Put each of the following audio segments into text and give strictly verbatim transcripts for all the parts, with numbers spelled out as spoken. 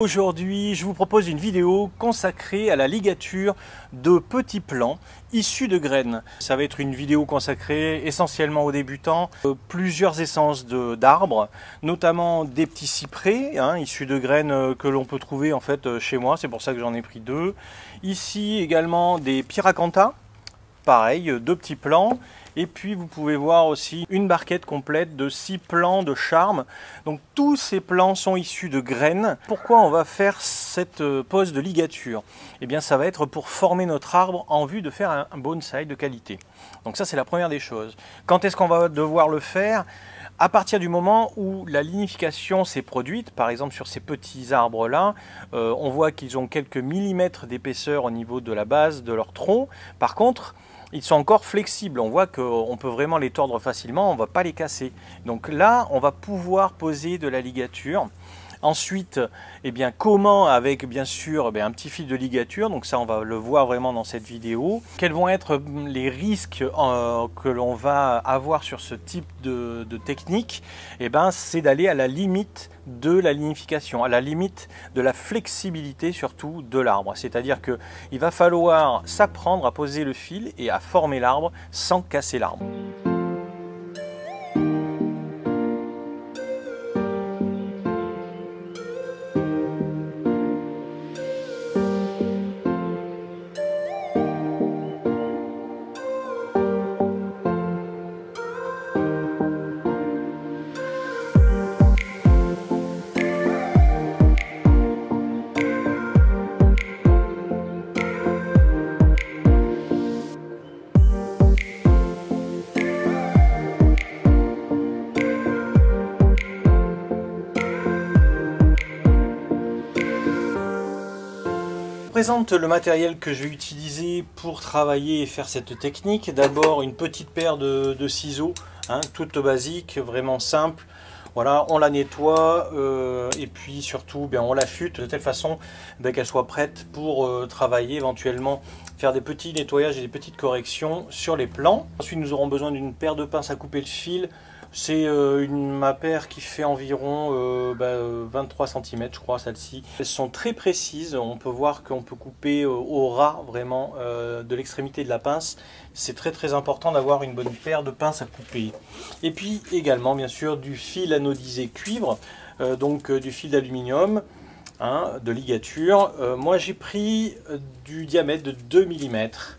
Aujourd'hui, je vous propose une vidéo consacrée à la ligature de petits plants issus de graines. Ça va être une vidéo consacrée essentiellement aux débutants, euh, plusieurs essences d'arbres, notamment des petits cyprès, hein, issus de graines euh, que l'on peut trouver en fait euh, chez moi, c'est pour ça que j'en ai pris deux. Ici également des pyracantha, pareil, euh, deux petits plants. Et puis vous pouvez voir aussi une barquette complète de six plants de charme. Donc tous ces plants sont issus de graines. Pourquoi on va faire cette pose de ligature? Eh bien ça va être pour former notre arbre en vue de faire un bonsaï de qualité. Donc ça c'est la première des choses. Quand est-ce qu'on va devoir le faire? À partir du moment où la lignification s'est produite, par exemple sur ces petits arbres-là, euh, on voit qu'ils ont quelques millimètres d'épaisseur au niveau de la base de leur tronc. Par contre, ils sont encore flexibles, on voit qu'on peut vraiment les tordre facilement, on ne va pas les casser. Donc là, on va pouvoir poser de la ligature. Ensuite, eh bien, comment avec bien sûr eh bien, un petit fil de ligature, donc ça on va le voir vraiment dans cette vidéo. Quels vont être les risques euh, que l'on va avoir sur ce type de, de technique? Eh bien, c'est d'aller à la limite de la lignification, à la limite de la flexibilité surtout de l'arbre. C'est-à-dire qu'il va falloir s'apprendre à poser le fil et à former l'arbre sans casser l'arbre. Je présente le matériel que je vais utiliser pour travailler et faire cette technique. D'abord une petite paire de, de ciseaux, hein, toute basique, vraiment simple. Voilà, on la nettoie euh, et puis surtout bien, on l'affûte de telle façon ben, qu'elle soit prête pour euh, travailler, éventuellement faire des petits nettoyages et des petites corrections sur les plants. Ensuite nous aurons besoin d'une paire de pinces à couper le fil. C'est euh, ma paire qui fait environ euh, bah, vingt-trois centimètres, je crois, celle-ci. Elles sont très précises, on peut voir qu'on peut couper euh, au ras vraiment euh, de l'extrémité de la pince. C'est très très important d'avoir une bonne paire de pinces à couper. Et puis également, bien sûr, du fil anodisé cuivre, euh, donc euh, du fil d'aluminium, hein, de ligature. Euh, moi j'ai pris euh, du diamètre de deux millimètres.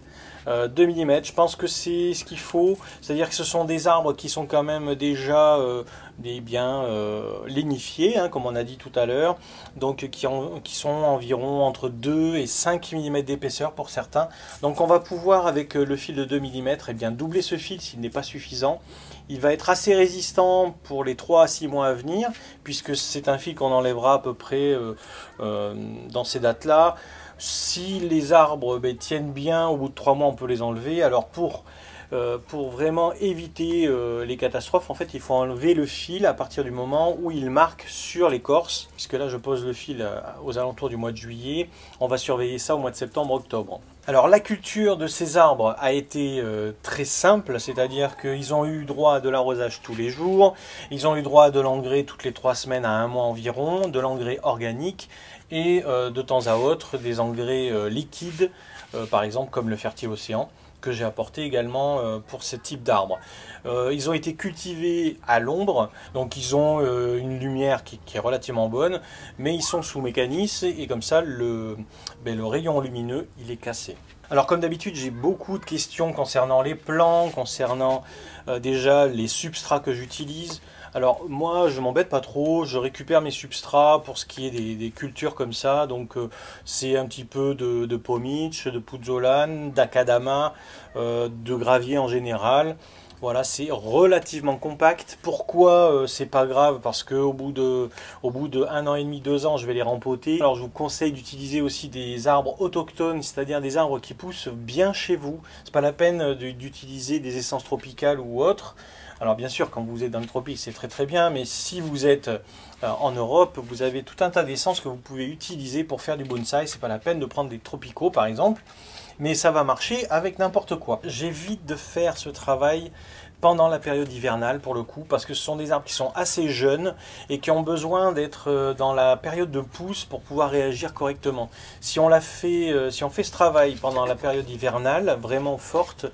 deux millimètres, je pense que c'est ce qu'il faut, c'est-à-dire que ce sont des arbres qui sont quand même déjà euh, des bien euh, lignifiés, hein, comme on a dit tout à l'heure, donc qui, en, qui sont environ entre deux et cinq millimètres d'épaisseur pour certains. Donc on va pouvoir avec le fil de deux millimètres eh bien, doubler ce fil s'il n'est pas suffisant. Il va être assez résistant pour les trois à six mois à venir, puisque c'est un fil qu'on enlèvera à peu près euh, euh, dans ces dates-là. Si les arbres ben, tiennent bien, au bout de trois mois, on peut les enlever. Alors pour, euh, pour vraiment éviter euh, les catastrophes, en fait, il faut enlever le fil à partir du moment où il marque sur l'écorce. Puisque là, je pose le fil aux alentours du mois de juillet. On va surveiller ça au mois de septembre, octobre. Alors la culture de ces arbres a été euh, très simple, c'est-à-dire qu'ils ont eu droit à de l'arrosage tous les jours, ils ont eu droit à de l'engrais toutes les trois semaines à un mois environ, de l'engrais organique et euh, de temps à autre des engrais euh, liquides, euh, par exemple comme le Fertiocéan, que j'ai apporté également euh, pour ce type d'arbre. Euh, ils ont été cultivés à l'ombre, donc ils ont euh, une lumière qui, qui est relativement bonne, mais ils sont sous mécanisme et comme ça le, ben, le rayon lumineux il est cassé. Alors comme d'habitude j'ai beaucoup de questions concernant les plants, concernant euh, déjà les substrats que j'utilise. Alors moi je m'embête pas trop, je récupère mes substrats pour ce qui est des, des cultures comme ça, donc euh, c'est un petit peu de, de pomiche, de puzzolane, d'acadama, euh, de gravier en général. Voilà, c'est relativement compact. Pourquoi euh, c'est pas grave? Parce qu'au bout de, au bout de un an et demi, deux ans, je vais les rempoter. Alors je vous conseille d'utiliser aussi des arbres autochtones, c'est-à-dire des arbres qui poussent bien chez vous. C'est pas la peine d'utiliser des essences tropicales ou autres. Alors bien sûr, quand vous êtes dans le tropique, c'est très très bien, mais si vous êtes en Europe, vous avez tout un tas d'essences que vous pouvez utiliser pour faire du bonsaï. C'est pas la peine de prendre des tropicaux par exemple, mais ça va marcher avec n'importe quoi. J'évite de faire ce travail pendant la période hivernale pour le coup, parce que ce sont des arbres qui sont assez jeunes et qui ont besoin d'être dans la période de pousse pour pouvoir réagir correctement. Si on, la fait, si on fait ce travail pendant la période hivernale, vraiment forte,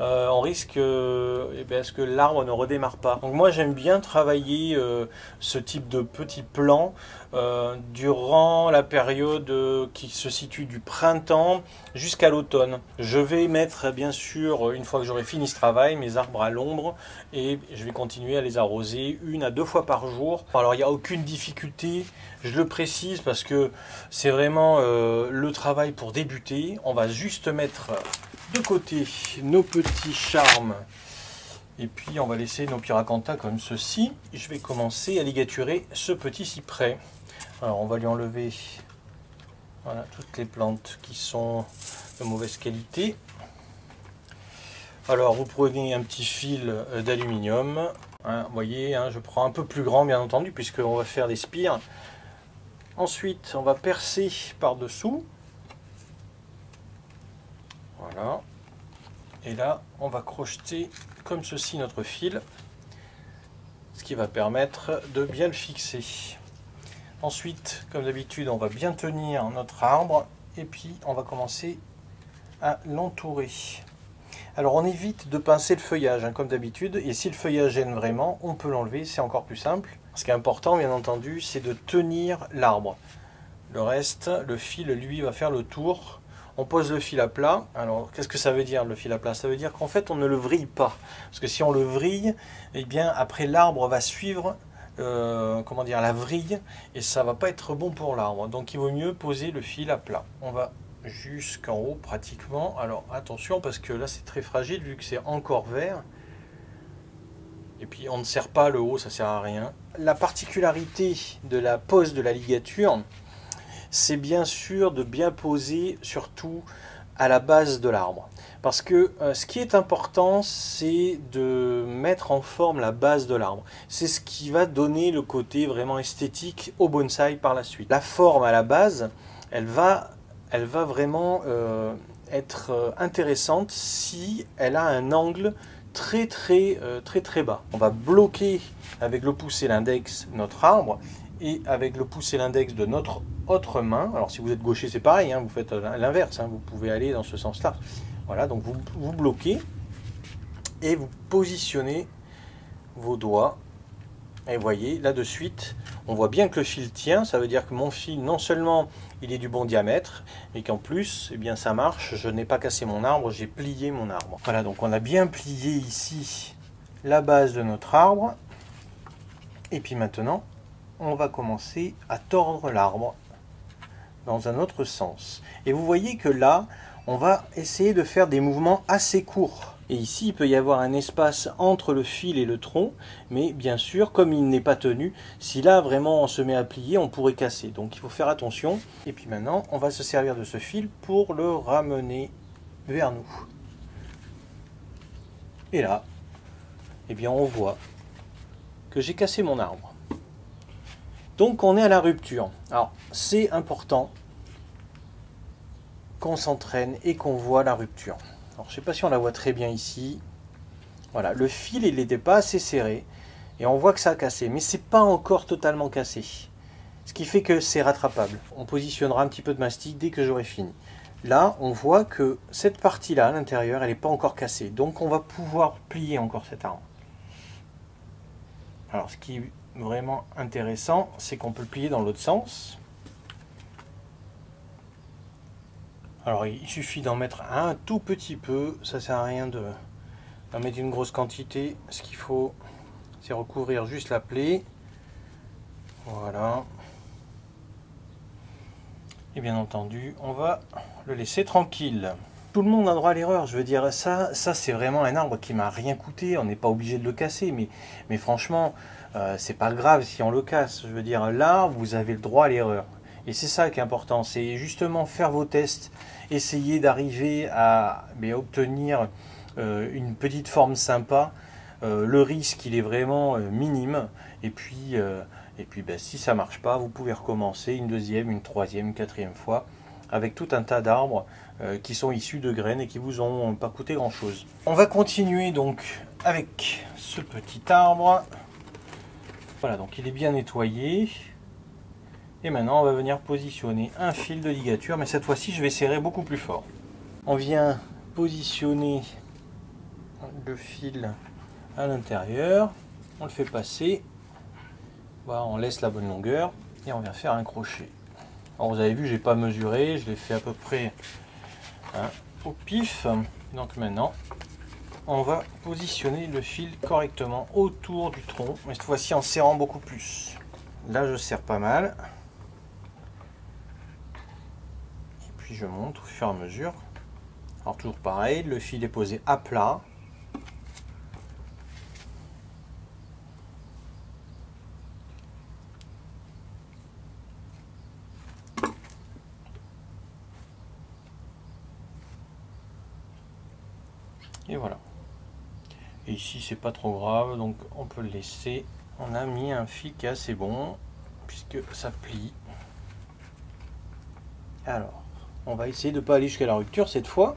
euh, on risque euh, eh bien, à ce que l'arbre ne redémarre pas. Donc moi j'aime bien travailler euh, ce type de petits plants euh, durant la période euh, qui se situe du printemps jusqu'à l'automne. Je vais mettre bien sûr, une fois que j'aurai fini ce travail, mes arbres à l'ombre et je vais continuer à les arroser une à deux fois par jour. Alors il n'y a aucune difficulté, je le précise parce que c'est vraiment euh, le travail pour débuter. On va juste mettre de côté nos petits charmes et puis on va laisser nos pyracantha comme ceci. Je vais commencer à ligaturer ce petit cyprès. Alors on va lui enlever voilà, toutes les plantes qui sont de mauvaise qualité. Alors vous prenez un petit fil d'aluminium, vous hein, voyez, hein, je prends un peu plus grand bien entendu puisqu'on va faire des spires. Ensuite on va percer par dessous, voilà, et là on va crocheter comme ceci notre fil, ce qui va permettre de bien le fixer. Ensuite, comme d'habitude, on va bien tenir notre arbre et puis on va commencer à l'entourer. Alors on évite de pincer le feuillage, hein, comme d'habitude, et si le feuillage gêne vraiment, on peut l'enlever, c'est encore plus simple. Ce qui est important, bien entendu, c'est de tenir l'arbre. Le reste, le fil, lui, va faire le tour. On pose le fil à plat. Alors, qu'est-ce que ça veut dire, le fil à plat? Ça veut dire qu'en fait, on ne le vrille pas. Parce que si on le vrille, eh bien, après, l'arbre va suivre euh, comment dire, la vrille, et ça ne va pas être bon pour l'arbre. Donc, il vaut mieux poser le fil à plat. On va jusqu'en haut pratiquement. Alors attention parce que là c'est très fragile vu que c'est encore vert. Et puis on ne serre pas le haut, ça sert à rien. La particularité de la pose de la ligature, c'est bien sûr de bien poser surtout à la base de l'arbre. Parce que euh, ce qui est important, c'est de mettre en forme la base de l'arbre. C'est ce qui va donner le côté vraiment esthétique au bonsaï par la suite. La forme à la base, elle va... elle va vraiment euh, être intéressante si elle a un angle très très euh, très très bas. On va bloquer avec le pouce et l'index notre arbre et avec le pouce et l'index de notre autre main. Alors si vous êtes gaucher c'est pareil, hein, vous faites l'inverse, hein, vous pouvez aller dans ce sens-là. Voilà, donc vous, vous bloquez et vous positionnez vos doigts. Et vous voyez, là de suite, on voit bien que le fil tient, ça veut dire que mon fil, non seulement il est du bon diamètre, mais qu'en plus, eh bien, ça marche, je n'ai pas cassé mon arbre, j'ai plié mon arbre. Voilà, donc on a bien plié ici la base de notre arbre. Et puis maintenant, on va commencer à tordre l'arbre dans un autre sens. Et vous voyez que là, on va essayer de faire des mouvements assez courts. Et ici, il peut y avoir un espace entre le fil et le tronc, mais bien sûr, comme il n'est pas tenu, si là, vraiment, on se met à plier, on pourrait casser. Donc, il faut faire attention. Et puis maintenant, on va se servir de ce fil pour le ramener vers nous. Et là, eh bien, on voit que j'ai cassé mon arbre. Donc, on est à la rupture. Alors, c'est important qu'on s'entraîne et qu'on voit la rupture. Alors, je ne sais pas si on la voit très bien ici. Voilà, le fil, il n'était pas assez serré. Et on voit que ça a cassé. Mais ce n'est pas encore totalement cassé. Ce qui fait que c'est rattrapable. On positionnera un petit peu de mastic dès que j'aurai fini. Là, on voit que cette partie-là, à l'intérieur, elle n'est pas encore cassée. Donc, on va pouvoir plier encore cet arbre. Alors, ce qui est vraiment intéressant, c'est qu'on peut le plier dans l'autre sens. Alors il suffit d'en mettre un tout petit peu, ça sert à rien de d'en mettre une grosse quantité. Ce qu'il faut, c'est recouvrir juste la plaie. Voilà. Et bien entendu, on va le laisser tranquille. Tout le monde a droit à l'erreur, je veux dire, ça, ça c'est vraiment un arbre qui m'a rien coûté, on n'est pas obligé de le casser, mais, mais franchement, euh, c'est pas grave si on le casse. Je veux dire, là, vous avez le droit à l'erreur. Et c'est ça qui est important, c'est justement faire vos tests, essayer d'arriver à mais obtenir euh, une petite forme sympa. Euh, le risque, il est vraiment euh, minime. Et puis, euh, et puis ben, si ça ne marche pas, vous pouvez recommencer une deuxième, une troisième, une quatrième fois avec tout un tas d'arbres euh, qui sont issus de graines et qui vous ont pas coûté grand-chose. On va continuer donc avec ce petit arbre. Voilà, donc il est bien nettoyé. Et maintenant, on va venir positionner un fil de ligature, mais cette fois-ci, je vais serrer beaucoup plus fort. On vient positionner le fil à l'intérieur, on le fait passer, voilà, on laisse la bonne longueur et on vient faire un crochet. Alors vous avez vu, j'ai pas mesuré, je l'ai fait à peu près hein, au pif. Donc maintenant, on va positionner le fil correctement autour du tronc, mais cette fois-ci en serrant beaucoup plus. Là, je serre pas mal. Je monte au fur et à mesure. Alors toujours pareil, le fil est posé à plat. Et voilà. Et ici c'est pas trop grave, donc on peut le laisser. On a mis un fil qui est assez bon puisque ça plie. Alors on va essayer de ne pas aller jusqu'à la rupture cette fois.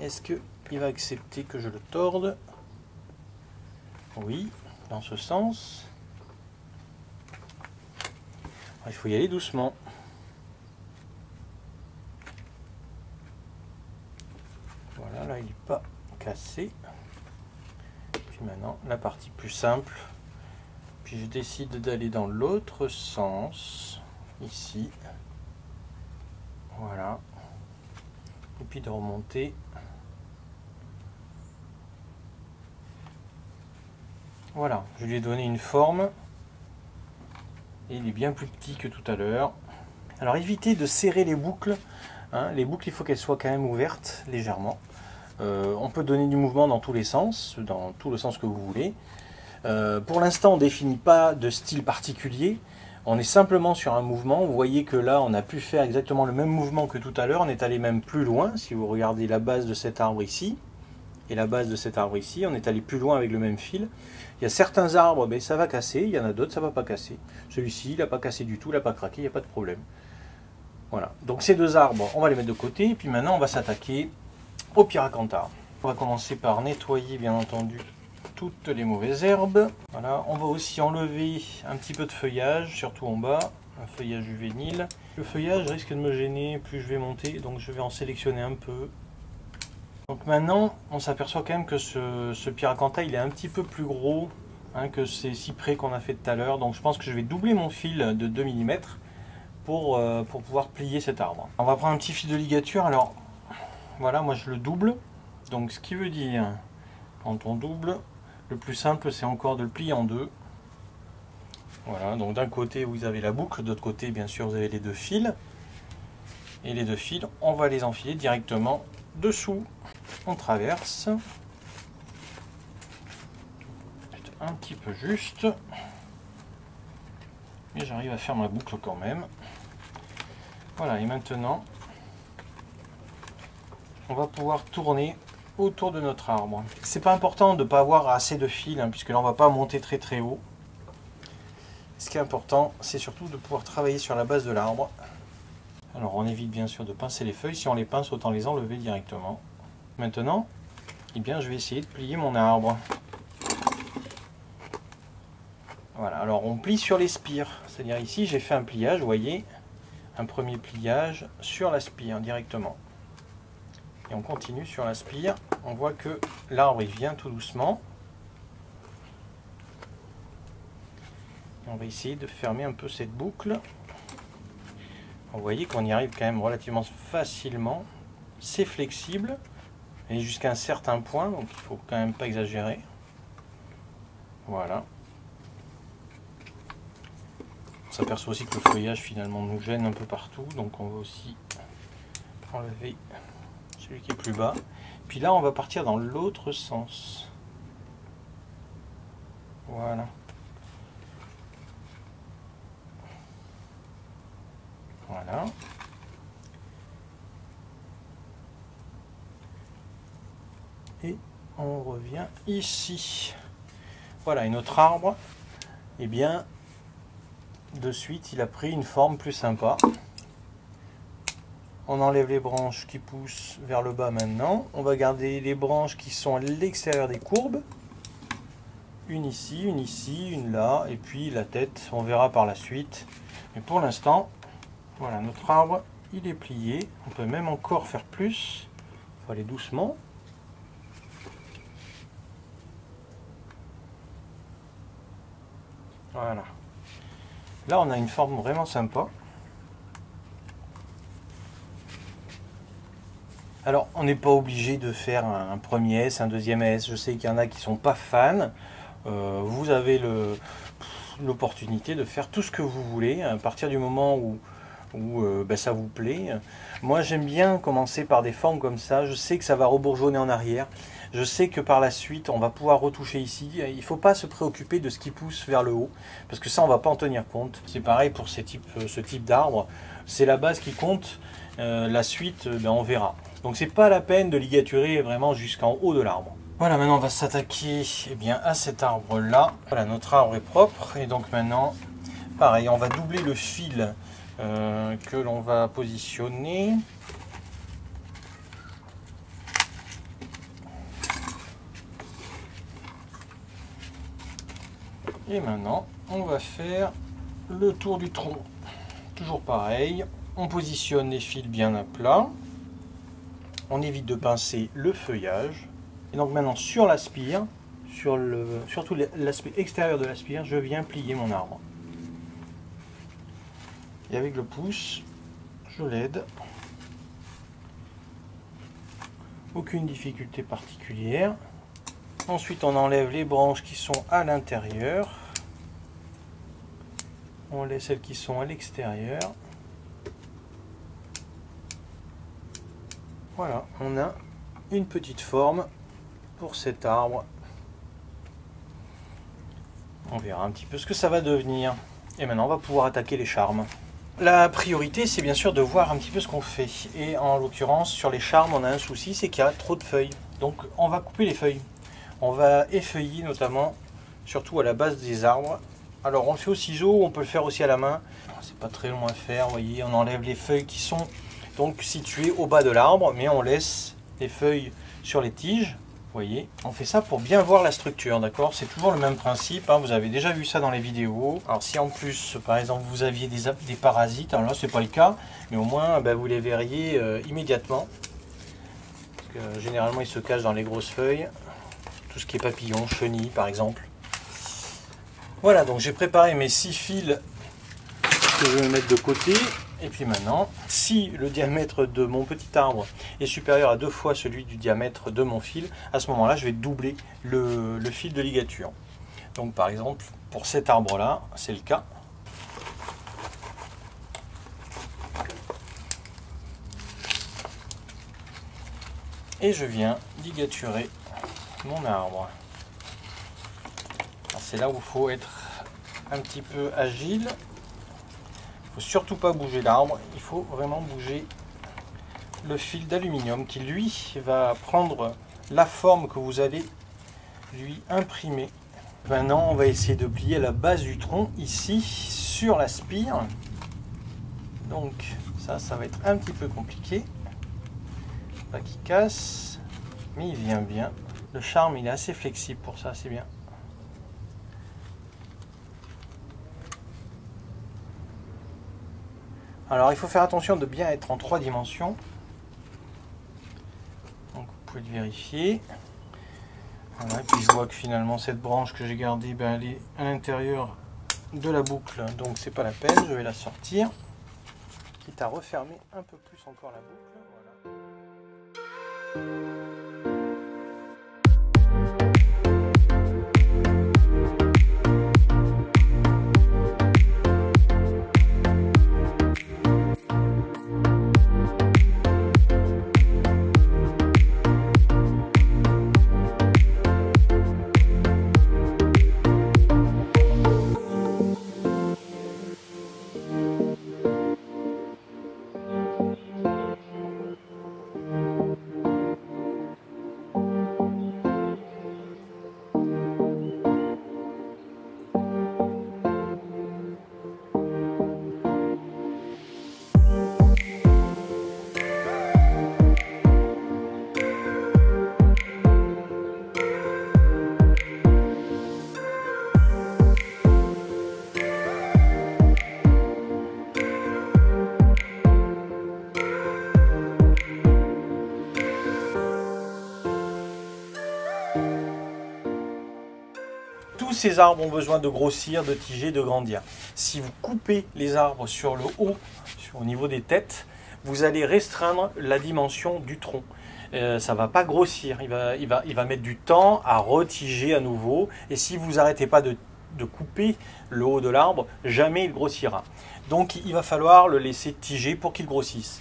Est-ce qu'il va accepter que je le torde? Oui, dans ce sens. Il faut y aller doucement. Voilà, là il n'est pas cassé. Puis maintenant, la partie plus simple. Puis je décide d'aller dans l'autre sens. Ici. Voilà, et puis de remonter . Voilà, je lui ai donné une forme et il est bien plus petit que tout à l'heure. Alors évitez de serrer les boucles hein. Les boucles, il faut qu'elles soient quand même ouvertes légèrement. Euh, on peut donner du mouvement dans tous les sens, dans tout le sens que vous voulez. Euh, pour l'instant, on ne définit pas de style particulier. On est simplement sur un mouvement. Vous voyez que là, on a pu faire exactement le même mouvement que tout à l'heure. On est allé même plus loin. Si vous regardez la base de cet arbre ici et la base de cet arbre ici, on est allé plus loin avec le même fil. Il y a certains arbres, ben, ça va casser. Il y en a d'autres, ça ne va pas casser. Celui-ci, il n'a pas cassé du tout, il n'a pas craqué, il n'y a pas de problème. Voilà. Donc ces deux arbres, on va les mettre de côté. Et puis maintenant, on va s'attaquer au Pyracantha. On va commencer par nettoyer, bien entendu, toutes les mauvaises herbes. Voilà, on va aussi enlever un petit peu de feuillage, surtout en bas, un feuillage juvénile. Le feuillage risque de me gêner plus je vais monter, donc je vais en sélectionner un peu. Donc maintenant, on s'aperçoit quand même que ce, ce Pyracantha, il est un petit peu plus gros hein, que ces cyprès qu'on a fait tout à l'heure. Donc je pense que je vais doubler mon fil de deux millimètres pour, euh, pour pouvoir plier cet arbre. On va prendre un petit fil de ligature. Alors voilà, moi je le double. Donc ce qui veut dire, quand on double, le plus simple, c'est encore de le plier en deux. Voilà, donc d'un côté, vous avez la boucle, de l'autre côté, bien sûr, vous avez les deux fils. Et les deux fils, on va les enfiler directement dessous. On traverse. Un petit peu juste. Mais j'arrive à faire ma boucle quand même. Voilà, et maintenant, on va pouvoir tourner autour de notre arbre. C'est pas important de ne pas avoir assez de fils, hein, puisque là on va pas monter très très haut. Ce qui est important, c'est surtout de pouvoir travailler sur la base de l'arbre. Alors on évite bien sûr de pincer les feuilles. Si on les pince, autant les enlever directement. Maintenant, eh bien, je vais essayer de plier mon arbre. Voilà, alors on plie sur les spires. C'est-à-dire ici, j'ai fait un pliage, vous voyez, un premier pliage sur la spire directement. Et on continue sur la spire. On voit que l'arbre il vient tout doucement. Et on va essayer de fermer un peu cette boucle. Vous voyez qu'on y arrive quand même relativement facilement. C'est flexible et jusqu'à un certain point, donc il faut quand même pas exagérer. Voilà. On s'aperçoit aussi que le feuillage finalement nous gêne un peu partout, donc on va aussi enlever celui qui est plus bas. Puis là, on va partir dans l'autre sens. Voilà. Voilà. Et on revient ici. Voilà, et notre arbre, eh bien, de suite, il a pris une forme plus sympa. On enlève les branches qui poussent vers le bas maintenant. On va garder les branches qui sont à l'extérieur des courbes. Une ici, une ici, une là, et puis la tête, on verra par la suite. Mais pour l'instant, voilà, notre arbre, il est plié. On peut même encore faire plus. Il faut aller doucement. Voilà. Là, on a une forme vraiment sympa. Alors, on n'est pas obligé de faire un premier S, un deuxième S. Je sais qu'il y en a qui ne sont pas fans. Euh, vous avez l'opportunité de faire tout ce que vous voulez à partir du moment où, où euh, ben, ça vous plaît. Moi, j'aime bien commencer par des formes comme ça. Je sais que ça va rebourgeonner en arrière. Je sais que par la suite, on va pouvoir retoucher ici. Il ne faut pas se préoccuper de ce qui pousse vers le haut, parce que ça, on ne va pas en tenir compte. C'est pareil pour ces types, ce type d'arbre. C'est la base qui compte. Euh, la suite, ben, on verra. Donc c'est pas la peine de ligaturer vraiment jusqu'en haut de l'arbre. Voilà, maintenant on va s'attaquer eh bien à cet arbre là. Voilà, notre arbre est propre et donc maintenant pareil, on va doubler le fil euh, que l'on va positionner. Et maintenant on va faire le tour du tronc. Toujours pareil, on positionne les fils bien à plat. On évite de pincer le feuillage. Et donc maintenant sur la spire, sur le, surtout l'aspect extérieur de la spire, je viens plier mon arbre. Et avec le pouce, je l'aide. Aucune difficulté particulière. Ensuite on enlève les branches qui sont à l'intérieur. On laisse celles qui sont à l'extérieur. Voilà, on a une petite forme pour cet arbre. On verra un petit peu ce que ça va devenir. Et maintenant, on va pouvoir attaquer les charmes. La priorité, c'est bien sûr de voir un petit peu ce qu'on fait. Et en l'occurrence, sur les charmes, on a un souci, c'est qu'il y a trop de feuilles. Donc, on va couper les feuilles. On va effeuiller notamment, surtout à la base des arbres. Alors, on le fait au ciseau, on peut le faire aussi à la main. C'est pas très long à faire, vous voyez, on enlève les feuilles qui sont... donc situé au bas de l'arbre, mais on laisse les feuilles sur les tiges, vous voyez. On fait ça pour bien voir la structure, d'accord? C'est toujours le même principe, hein, vous avez déjà vu ça dans les vidéos. Alors si en plus, par exemple, vous aviez des, des parasites, alors là, c'est pas le cas, mais au moins, bah, vous les verriez euh, immédiatement. Parce que, euh, généralement, ils se cachent dans les grosses feuilles, tout ce qui est papillon, chenille, par exemple. Voilà, donc j'ai préparé mes six fils que je vais mettre de côté. Et puis maintenant, si le diamètre de mon petit arbre est supérieur à deux fois celui du diamètre de mon fil, à ce moment-là, je vais doubler le, le fil de ligature. Donc par exemple, pour cet arbre-là, c'est le cas. Et je viens ligaturer mon arbre. C'est là où il faut être un petit peu agile. Faut surtout pas bouger l'arbre, il faut vraiment bouger le fil d'aluminium qui lui va prendre la forme que vous allez lui imprimer. Maintenant on va essayer de plier la base du tronc ici sur la spire, donc ça ça va être un petit peu compliqué, pas qu'il casse, mais il vient bien, le charme il est assez flexible pour ça, c'est bien. Alors il faut faire attention de bien être en trois dimensions. Donc vous pouvez le vérifier. Voilà, et puis je vois que finalement cette branche que j'ai gardée, ben, elle est à l'intérieur de la boucle. Donc c'est pas la peine, je vais la sortir. Quitte à refermer un peu plus encore la boucle. Voilà. ces arbres ont besoin de grossir, de tiger, de grandir. Si vous coupez les arbres sur le haut, au niveau des têtes, vous allez restreindre la dimension du tronc. Euh, ça ne va pas grossir, il va, il, va, il va mettre du temps à retiger à nouveau. Et si vous n'arrêtez pas de, de couper le haut de l'arbre, jamais il grossira. Donc il va falloir le laisser tiger pour qu'il grossisse.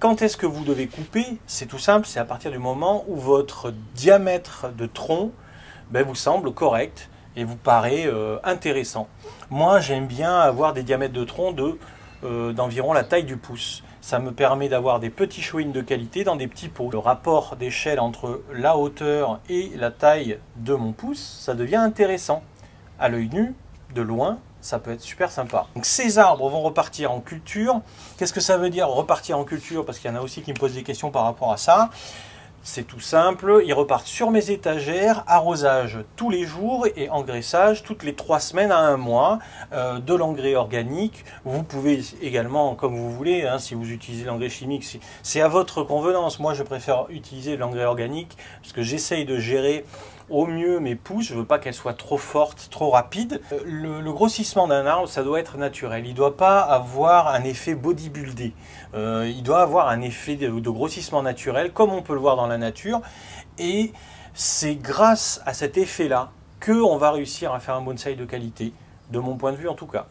Quand est-ce que vous devez couper? C'est tout simple, c'est à partir du moment où votre diamètre de tronc ben, vous semble correct et vous paraît euh, intéressant. Moi, j'aime bien avoir des diamètres de tronc de, euh, d'environ la taille du pouce. Ça me permet d'avoir des petits chouïnes de qualité dans des petits pots. Le rapport d'échelle entre la hauteur et la taille de mon pouce, ça devient intéressant. À l'œil nu, de loin, ça peut être super sympa. Donc ces arbres vont repartir en culture. Qu'est-ce que ça veut dire repartir en culture? Parce qu'il y en a aussi qui me posent des questions par rapport à ça. C'est tout simple, ils repartent sur mes étagères, arrosage tous les jours et engraissage toutes les trois semaines à un mois, euh, de l'engrais organique. Vous pouvez également, comme vous voulez, hein, si vous utilisez l'engrais chimique, c'est à votre convenance. Moi, je préfère utiliser l'engrais organique parce que j'essaye de gérer au mieux mes pousses, je ne veux pas qu'elles soient trop fortes, trop rapides. Le, le grossissement d'un arbre, ça doit être naturel. Il ne doit pas avoir un effet bodybuildé. Euh, il doit avoir un effet de, de grossissement naturel, comme on peut le voir dans la nature. Et c'est grâce à cet effet-là qu'on va réussir à faire un bonsaï de qualité, de mon point de vue en tout cas.